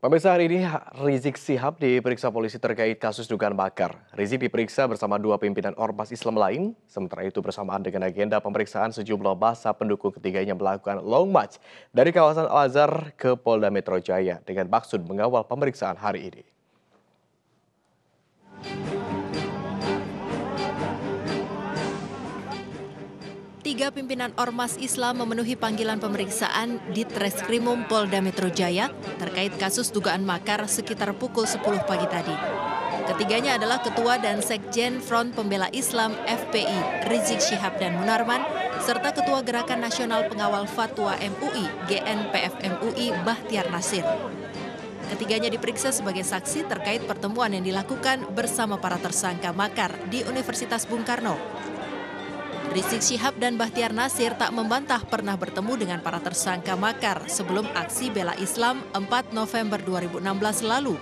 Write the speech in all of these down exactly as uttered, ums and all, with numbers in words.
Pemirsa, hari ini Rizieq Shihab diperiksa polisi terkait kasus dugaan makar. Rizieq diperiksa bersama dua pimpinan ormas Islam lain. Sementara itu bersamaan dengan agenda pemeriksaan sejumlah massa pendukung ketiganya melakukan long march dari kawasan Al-Azhar ke Polda Metro Jaya dengan maksud mengawal pemeriksaan hari ini. Tiga pimpinan ormas Islam memenuhi panggilan pemeriksaan di Treskrimum Polda Metro Jaya terkait kasus dugaan makar sekitar pukul sepuluh pagi tadi. Ketiganya adalah Ketua dan Sekjen Front Pembela Islam F P I Rizieq Shihab dan Munarman, serta Ketua Gerakan Nasional Pengawal Fatwa M U I G N P F M U I Bahtiar Nasir. Ketiganya diperiksa sebagai saksi terkait pertemuan yang dilakukan bersama para tersangka makar di Universitas Bung Karno. Rizieq Shihab dan Bahtiar Nasir tak membantah pernah bertemu dengan para tersangka makar sebelum aksi bela Islam empat November dua ribu enam belas lalu.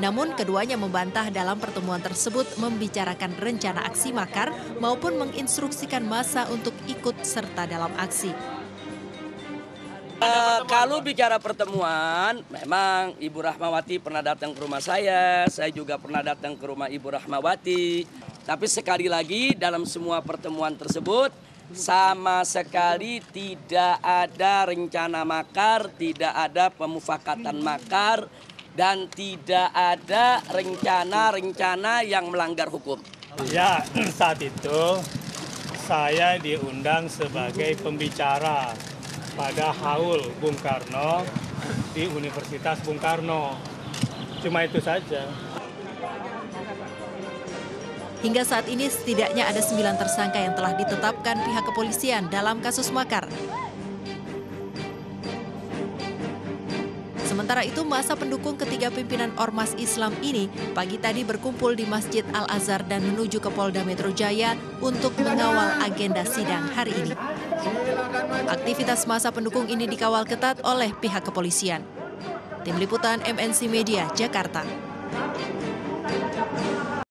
Namun keduanya membantah dalam pertemuan tersebut membicarakan rencana aksi makar maupun menginstruksikan massa untuk ikut serta dalam aksi. Uh, kalau bicara pertemuan, memang Ibu Rahmawati pernah datang ke rumah saya, saya juga pernah datang ke rumah Ibu Rahmawati. Tapi sekali lagi dalam semua pertemuan tersebut sama sekali tidak ada rencana makar, tidak ada pemufakatan makar, dan tidak ada rencana-rencana yang melanggar hukum. Ya, saat itu saya diundang sebagai pembicara pada haul Bung Karno di Universitas Bung Karno. Cuma itu saja. Hingga saat ini setidaknya ada sembilan tersangka yang telah ditetapkan pihak kepolisian dalam kasus makar. Sementara itu massa pendukung ketiga pimpinan ormas Islam ini pagi tadi berkumpul di Masjid Al-Azhar dan menuju ke Polda Metro Jaya untuk mengawal agenda sidang hari ini. Aktivitas massa pendukung ini dikawal ketat oleh pihak kepolisian. Tim Liputan M N C Media, Jakarta.